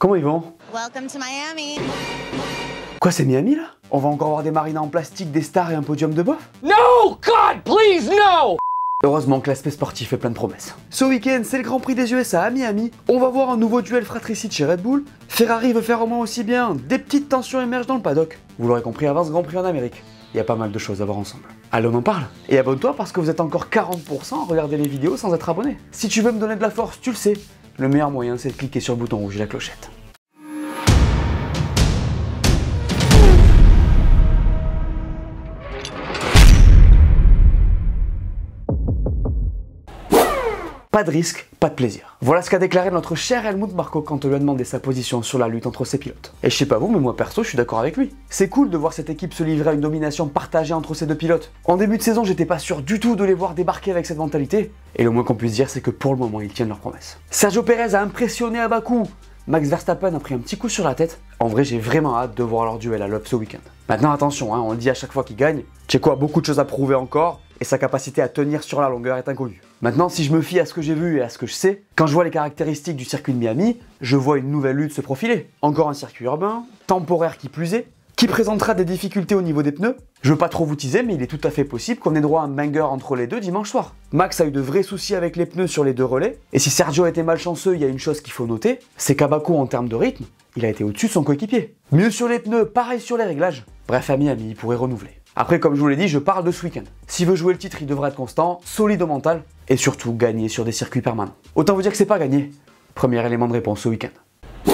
Comment ils vont? Welcome to Miami. Quoi, c'est Miami là? On va encore voir des marinas en plastique, des stars et un podium de bof? No, God, please, no! Heureusement que l'aspect sportif est plein de promesses. Ce week-end, c'est le Grand Prix des USA à Miami. On va voir un nouveau duel fratricide chez Red Bull. Ferrari veut faire au moins aussi bien. Des petites tensions émergent dans le paddock. Vous l'aurez compris, avant ce Grand Prix en Amérique, il y a pas mal de choses à voir ensemble. Allez, on en parle. Et abonne-toi parce que vous êtes encore 40% à regarder les vidéos sans être abonné. Si tu veux me donner de la force, tu le sais. Le meilleur moyen, c'est de cliquer sur le bouton rouge et la clochette. Pas de risque, pas de plaisir. Voilà ce qu'a déclaré notre cher Helmut Marko quand on lui a demandé sa position sur la lutte entre ses pilotes. Et je sais pas vous, mais moi perso, je suis d'accord avec lui. C'est cool de voir cette équipe se livrer à une domination partagée entre ces deux pilotes. En début de saison, j'étais pas sûr du tout de les voir débarquer avec cette mentalité. Et le moins qu'on puisse dire, c'est que pour le moment, ils tiennent leurs promesses. Sergio Perez a impressionné à Baku. Max Verstappen a pris un petit coup sur la tête. En vrai, j'ai vraiment hâte de voir leur duel à l'Alpine ce week-end. Maintenant, attention, hein, on le dit à chaque fois qu'il gagne. Checo a beaucoup de choses à prouver encore. Et sa capacité à tenir sur la longueur est inconnue. Maintenant, si je me fie à ce que j'ai vu et à ce que je sais, quand je vois les caractéristiques du circuit de Miami, je vois une nouvelle lutte se profiler. Encore un circuit urbain, temporaire qui plus est, qui présentera des difficultés au niveau des pneus. Je veux pas trop vous teaser, mais il est tout à fait possible qu'on ait droit à un banger entre les deux dimanche soir. Max a eu de vrais soucis avec les pneus sur les deux relais, et si Sergio était malchanceux, il y a une chose qu'il faut noter, c'est qu'à Baku, en termes de rythme, il a été au-dessus de son coéquipier. Mieux sur les pneus, pareil sur les réglages. Bref, à Miami, il pourrait renouveler. Après, comme je vous l'ai dit, je parle de ce week-end. S'il veut jouer le titre, il devra être constant, solide au mental, et surtout gagner sur des circuits permanents. Autant vous dire que c'est pas gagné. Premier élément de réponse ce week-end.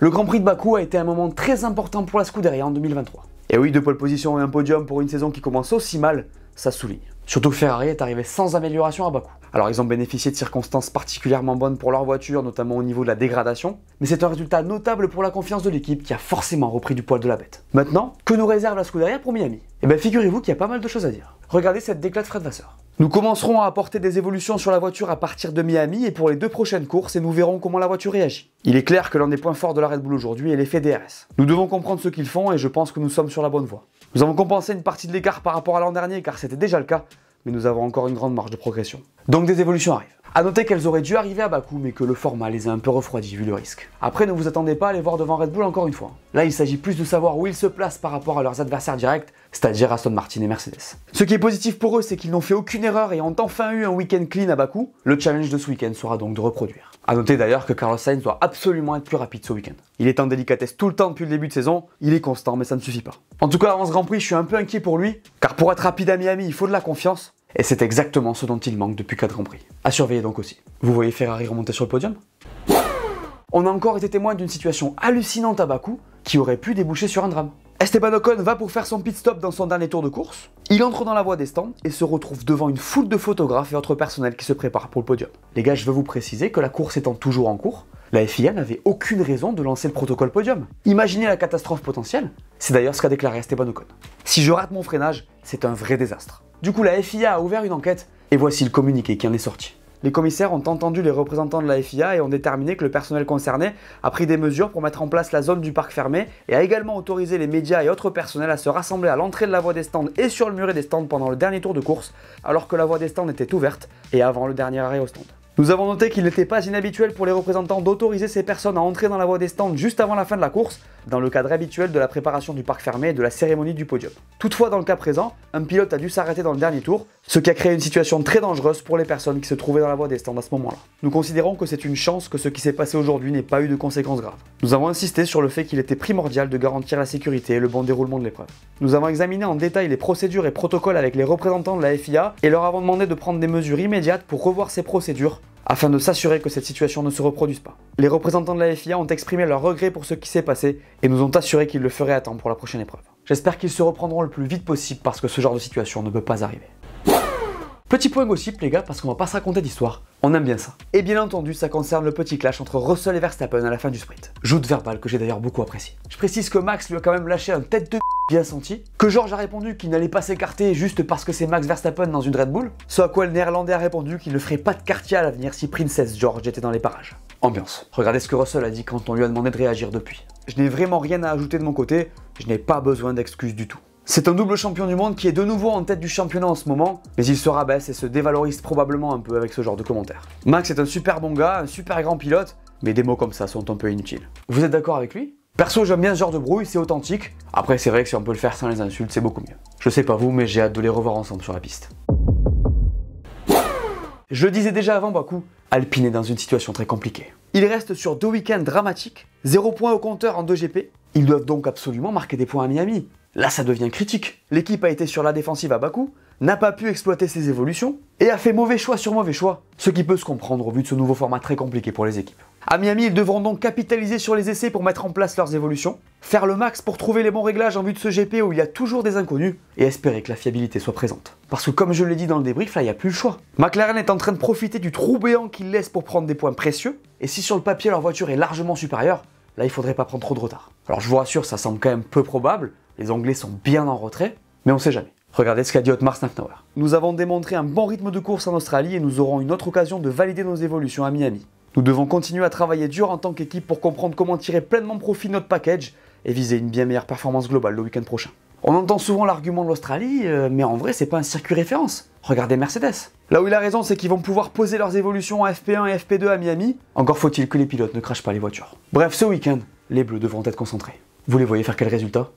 Le Grand Prix de Baku a été un moment très important pour la Scuderia en 2023. Et oui, deux pole position et un podium pour une saison qui commence aussi mal, ça souligne. Surtout que Ferrari est arrivé sans amélioration à Baku. Alors ils ont bénéficié de circonstances particulièrement bonnes pour leur voiture, notamment au niveau de la dégradation, mais c'est un résultat notable pour la confiance de l'équipe qui a forcément repris du poil de la bête. Maintenant, que nous réserve la Scuderia pour Miami? Eh bien figurez-vous qu'il y a pas mal de choses à dire. Regardez cette déclat de Fred Vasseur. Nous commencerons à apporter des évolutions sur la voiture à partir de Miami et pour les deux prochaines courses et nous verrons comment la voiture réagit. Il est clair que l'un des points forts de la Red Bull aujourd'hui est l'effet DRS. Nous devons comprendre ce qu'ils font et je pense que nous sommes sur la bonne voie. Nous avons compensé une partie de l'écart par rapport à l'an dernier car c'était déjà le cas, mais nous avons encore une grande marge de progression. Donc des évolutions arrivent. A noter qu'elles auraient dû arriver à Baku, mais que le format les a un peu refroidis vu le risque. Après, ne vous attendez pas à les voir devant Red Bull encore une fois. Là, il s'agit plus de savoir où ils se placent par rapport à leurs adversaires directs, c'est-à-dire Aston Martin et Mercedes. Ce qui est positif pour eux, c'est qu'ils n'ont fait aucune erreur et ont enfin eu un week-end clean à Baku. Le challenge de ce week-end sera donc de reproduire. A noter d'ailleurs que Carlos Sainz doit absolument être plus rapide ce week-end. Il est en délicatesse tout le temps depuis le début de saison, il est constant, mais ça ne suffit pas. En tout cas, avant ce Grand Prix, je suis un peu inquiet pour lui, car pour être rapide à Miami, il faut de la confiance. Et c'est exactement ce dont il manque depuis 4 Grands Prix. À surveiller donc aussi. Vous voyez Ferrari remonter sur le podium? On a encore été témoin d'une situation hallucinante à Baku qui aurait pu déboucher sur un drame. Esteban Ocon va pour faire son pit stop dans son dernier tour de course. Il entre dans la voie des stands et se retrouve devant une foule de photographes et autres personnels qui se préparent pour le podium. Les gars, je veux vous préciser que la course étant toujours en cours, la FIA n'avait aucune raison de lancer le protocole podium. Imaginez la catastrophe potentielle. C'est d'ailleurs ce qu'a déclaré Esteban Ocon. Si je rate mon freinage, c'est un vrai désastre. Du coup, la FIA a ouvert une enquête, et voici le communiqué qui en est sorti. Les commissaires ont entendu les représentants de la FIA et ont déterminé que le personnel concerné a pris des mesures pour mettre en place la zone du parc fermé et a également autorisé les médias et autres personnels à se rassembler à l'entrée de la voie des stands et sur le muret des stands pendant le dernier tour de course, alors que la voie des stands était ouverte et avant le dernier arrêt au stand. Nous avons noté qu'il n'était pas inhabituel pour les représentants d'autoriser ces personnes à entrer dans la voie des stands juste avant la fin de la course, dans le cadre habituel de la préparation du parc fermé et de la cérémonie du podium. Toutefois, dans le cas présent, un pilote a dû s'arrêter dans le dernier tour, ce qui a créé une situation très dangereuse pour les personnes qui se trouvaient dans la voie des stands à ce moment-là. Nous considérons que c'est une chance que ce qui s'est passé aujourd'hui n'ait pas eu de conséquences graves. Nous avons insisté sur le fait qu'il était primordial de garantir la sécurité et le bon déroulement de l'épreuve. Nous avons examiné en détail les procédures et protocoles avec les représentants de la FIA et leur avons demandé de prendre des mesures immédiates pour revoir ces procédures, afin de s'assurer que cette situation ne se reproduise pas. Les représentants de la FIA ont exprimé leur regret pour ce qui s'est passé et nous ont assuré qu'ils le feraient à temps pour la prochaine épreuve. J'espère qu'ils se reprendront le plus vite possible parce que ce genre de situation ne peut pas arriver. Petit point gossip les gars, parce qu'on va pas se raconter d'histoire, on aime bien ça. Et bien entendu, ça concerne le petit clash entre Russell et Verstappen à la fin du sprint. Joute verbale que j'ai d'ailleurs beaucoup appréciée. Je précise que Max lui a quand même lâché un tête de b*** bien senti, que George a répondu qu'il n'allait pas s'écarter juste parce que c'est Max Verstappen dans une Red Bull, ce à quoi le néerlandais a répondu qu'il ne ferait pas de quartier à l'avenir si Princess George était dans les parages. Ambiance. Regardez ce que Russell a dit quand on lui a demandé de réagir depuis. Je n'ai vraiment rien à ajouter de mon côté, je n'ai pas besoin d'excuses du tout. C'est un double champion du monde qui est de nouveau en tête du championnat en ce moment, mais il se rabaisse et se dévalorise probablement un peu avec ce genre de commentaires. Max est un super bon gars, un super grand pilote, mais des mots comme ça sont un peu inutiles. Vous êtes d'accord avec lui? Perso, j'aime bien ce genre de brouille, c'est authentique. Après, c'est vrai que si on peut le faire sans les insultes, c'est beaucoup mieux. Je sais pas vous, mais j'ai hâte de les revoir ensemble sur la piste. Je le disais déjà avant Baku, Alpine est dans une situation très compliquée. Il reste sur 2 week-ends dramatiques, 0 points au compteur en 2 GP. Ils doivent donc absolument marquer des points à Miami. Là, ça devient critique. L'équipe a été sur la défensive à Baku, n'a pas pu exploiter ses évolutions et a fait mauvais choix sur mauvais choix, ce qui peut se comprendre au vu de ce nouveau format très compliqué pour les équipes. À Miami, ils devront donc capitaliser sur les essais pour mettre en place leurs évolutions, faire le max pour trouver les bons réglages en vue de ce GP où il y a toujours des inconnus et espérer que la fiabilité soit présente. Parce que comme je l'ai dit dans le débrief, là il n'y a plus le choix. McLaren est en train de profiter du trou béant qu'il laisse pour prendre des points précieux et si sur le papier leur voiture est largement supérieure, là il faudrait pas prendre trop de retard. Alors je vous rassure, ça semble quand même peu probable, les Anglais sont bien en retrait, mais on sait jamais. Regardez ce qu'a dit Otmar Szafnauer. Nous avons démontré un bon rythme de course en Australie et nous aurons une autre occasion de valider nos évolutions à Miami. Nous devons continuer à travailler dur en tant qu'équipe pour comprendre comment tirer pleinement profit de notre package et viser une bien meilleure performance globale le week-end prochain. On entend souvent l'argument de l'Australie, mais en vrai c'est pas un circuit référence. Regardez Mercedes. Là où il a raison, c'est qu'ils vont pouvoir poser leurs évolutions en FP1 et FP2 à Miami. Encore faut-il que les pilotes ne crachent pas les voitures. Bref, ce week-end, les Bleus devront être concentrés. Vous les voyez faire quel résultat?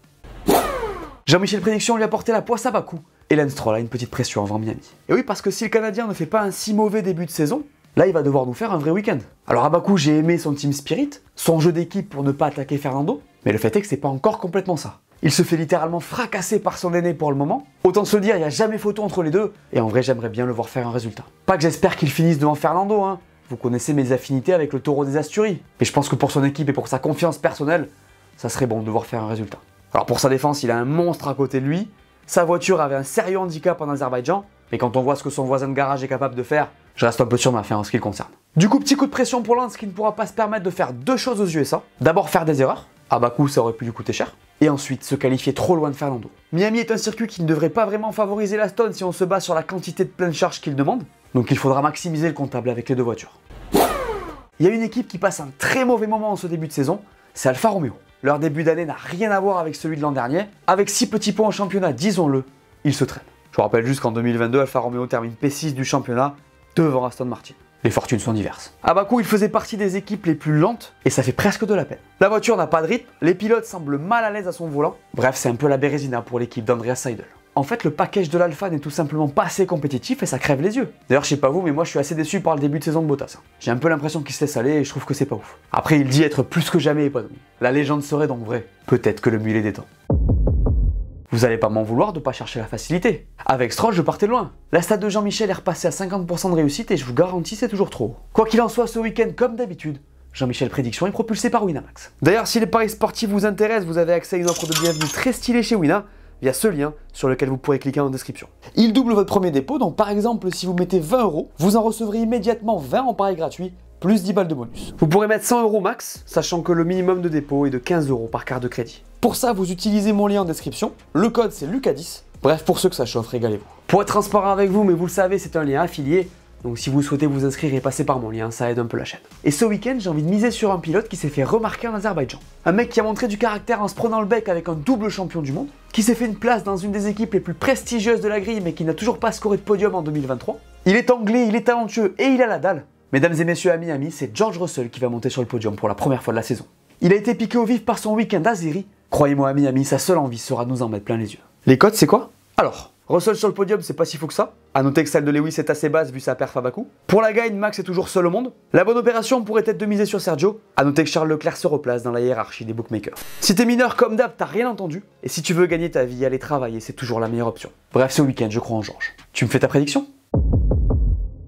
Jean-Michel Prédiction lui a porté la poisse à Baku. Lance Stroll a une petite pression avant Miami. Et oui, parce que si le Canadien ne fait pas un si mauvais début de saison, là il va devoir nous faire un vrai week-end. Alors à Baku, j'ai aimé son team spirit, son jeu d'équipe pour ne pas attaquer Fernando, mais le fait est que c'est pas encore complètement ça. Il se fait littéralement fracasser par son aîné pour le moment. Autant se le dire, il n'y a jamais photo entre les deux, et en vrai j'aimerais bien le voir faire un résultat. Pas que j'espère qu'il finisse devant Fernando, hein. Vous connaissez mes affinités avec le taureau des Asturies. Mais je pense que pour son équipe et pour sa confiance personnelle, ça serait bon de voir faire un résultat. Alors pour sa défense, il a un monstre à côté de lui, sa voiture avait un sérieux handicap en Azerbaïdjan, mais quand on voit ce que son voisin de garage est capable de faire, je reste un peu sur ma fin en ce qui le concerne. Du coup, petit coup de pression pour Lance qui ne pourra pas se permettre de faire deux choses aux USA. D'abord faire des erreurs, à Baku ça aurait pu lui coûter cher, et ensuite se qualifier trop loin de Fernando. Miami est un circuit qui ne devrait pas vraiment favoriser l'Aston si on se bat sur la quantité de pleine charge qu'il demande, donc il faudra maximiser le comptable avec les deux voitures. Il y a une équipe qui passe un très mauvais moment en ce début de saison, c'est Alfa Romeo. Leur début d'année n'a rien à voir avec celui de l'an dernier. Avec 6 petits points en championnat, disons-le, ils se traînent. Je vous rappelle juste qu'en 2022, Alfa Romeo termine P6 du championnat devant Aston Martin. Les fortunes sont diverses. À Baku, il faisait partie des équipes les plus lentes et ça fait presque de la peine. La voiture n'a pas de rythme, les pilotes semblent mal à l'aise à son volant. Bref, c'est un peu la Bérésina pour l'équipe d'Andreas Seidel. En fait, le package de l'Alfa n'est tout simplement pas assez compétitif et ça crève les yeux. D'ailleurs, je sais pas vous, mais moi je suis assez déçu par le début de saison de Bottas. J'ai un peu l'impression qu'il se laisse aller et je trouve que c'est pas ouf. Après, il dit être plus que jamais épanoui. La légende serait donc vraie. Peut-être que le mulet détend. Vous allez pas m'en vouloir de pas chercher la facilité. Avec Stroll, je partais loin. La stat de Jean-Michel est repassée à 50% de réussite et je vous garantis c'est toujours trop. Quoi qu'il en soit, ce week-end, comme d'habitude, Jean-Michel Prédiction est propulsé par Winamax. D'ailleurs, si les paris sportifs vous intéressent, vous avez accès à une offre de bienvenue très stylée chez Wina, via ce lien sur lequel vous pourrez cliquer en description. Il double votre premier dépôt, donc par exemple si vous mettez 20 €, vous en recevrez immédiatement 20 en paris gratuit, plus 10 balles de bonus. Vous pourrez mettre 100 € max, sachant que le minimum de dépôt est de 15 € par carte de crédit. Pour ça, vous utilisez mon lien en description, le code c'est LUCAS10, bref pour ceux que ça chauffe, régalez-vous. Pour être transparent avec vous, mais vous le savez, c'est un lien affilié, donc si vous souhaitez vous inscrire et passer par mon lien, ça aide un peu la chaîne. Et ce week-end, j'ai envie de miser sur un pilote qui s'est fait remarquer en Azerbaïdjan. Un mec qui a montré du caractère en se prenant le bec avec un double champion du monde, qui s'est fait une place dans une des équipes les plus prestigieuses de la grille mais qui n'a toujours pas scoré de podium en 2023. Il est anglais, il est talentueux et il a la dalle. Mesdames et messieurs, à Miami, c'est George Russell qui va monter sur le podium pour la première fois de la saison. Il a été piqué au vif par son week-end azéri. Croyez-moi, à Miami, sa seule envie sera de nous en mettre plein les yeux. Les codes, c'est quoi? Alors, Russell sur le podium, c'est pas si fou que ça. A noter que celle de Lewis est assez basse vu sa perf à Baku. Pour la gagne, Max est toujours seul au monde. La bonne opération pourrait être de miser sur Sergio. A noter que Charles Leclerc se replace dans la hiérarchie des bookmakers. Si t'es mineur comme d'hab, t'as rien entendu. Et si tu veux gagner ta vie, aller travailler, c'est toujours la meilleure option. Bref, ce week-end, je crois en Georges. Tu me fais ta prédiction?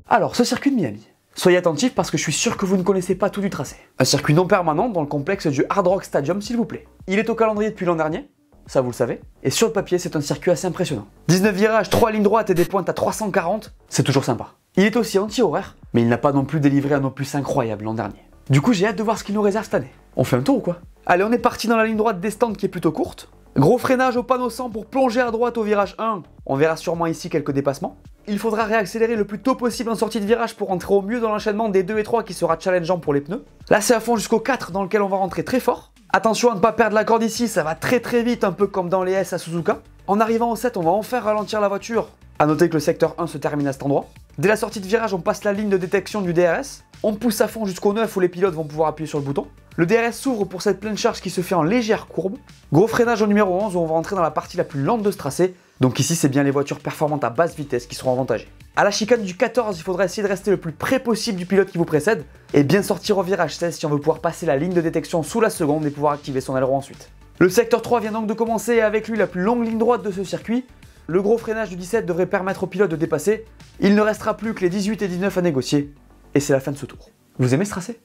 Alors, ce circuit de Miami. Soyez attentifs parce que je suis sûr que vous ne connaissez pas tout du tracé. Un circuit non permanent dans le complexe du Hard Rock Stadium, s'il vous plaît. Il est au calendrier depuis l'an dernier. Ça vous le savez, et sur le papier c'est un circuit assez impressionnant. 19 virages, 3 lignes droites et des pointes à 340, c'est toujours sympa. Il est aussi anti-horaire, mais il n'a pas non plus délivré un opus incroyable l'an dernier. Du coup j'ai hâte de voir ce qu'il nous réserve cette année. On fait un tour ou quoi? Allez, on est parti dans la ligne droite des stands qui est plutôt courte. Gros freinage au panneau 100 pour plonger à droite au virage 1. On verra sûrement ici quelques dépassements. Il faudra réaccélérer le plus tôt possible en sortie de virage pour entrer au mieux dans l'enchaînement des 2 et 3 qui sera challengeant pour les pneus. Là c'est à fond jusqu'au 4 dans lequel on va rentrer très fort. Attention à ne pas perdre la corde ici, ça va très très vite, un peu comme dans les S à Suzuka. En arrivant au 7, on va enfin ralentir la voiture. A noter que le secteur 1 se termine à cet endroit. Dès la sortie de virage, on passe la ligne de détection du DRS. On pousse à fond jusqu'au 9 où les pilotes vont pouvoir appuyer sur le bouton. Le DRS s'ouvre pour cette pleine charge qui se fait en légère courbe. Gros freinage au numéro 11 où on va entrer dans la partie la plus lente de ce tracé. Donc ici, c'est bien les voitures performantes à basse vitesse qui seront avantagées. À la chicane du 14, il faudra essayer de rester le plus près possible du pilote qui vous précède et bien sortir au virage 16 si on veut pouvoir passer la ligne de détection sous la seconde et pouvoir activer son aileron ensuite. Le secteur 3 vient donc de commencer et avec lui la plus longue ligne droite de ce circuit. Le gros freinage du 17 devrait permettre au pilote de dépasser. Il ne restera plus que les 18 et 19 à négocier. Et c'est la fin de ce tour. Vous aimez ce tracé ?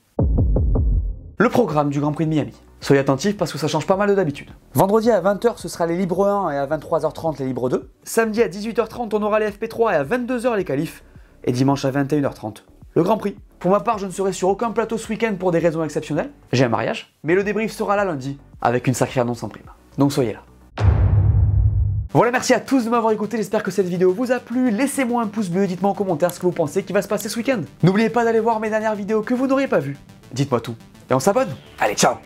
Le programme du Grand Prix de Miami. Soyez attentifs parce que ça change pas mal de d'habitude. Vendredi à 20h, ce sera les libres 1 et à 23h30 les libres 2. Samedi à 18h30, on aura les FP3 et à 22h les qualifs. Et dimanche à 21h30, le Grand Prix. Pour ma part, je ne serai sur aucun plateau ce week-end pour des raisons exceptionnelles. J'ai un mariage, mais le débrief sera là lundi avec une sacrée annonce en prime. Donc soyez là. Voilà, merci à tous de m'avoir écouté, j'espère que cette vidéo vous a plu. Laissez-moi un pouce bleu, dites-moi en commentaire ce que vous pensez qui va se passer ce week-end. N'oubliez pas d'aller voir mes dernières vidéos que vous n'auriez pas vues. Dites-moi tout. Et on s'abonne. Allez, ciao!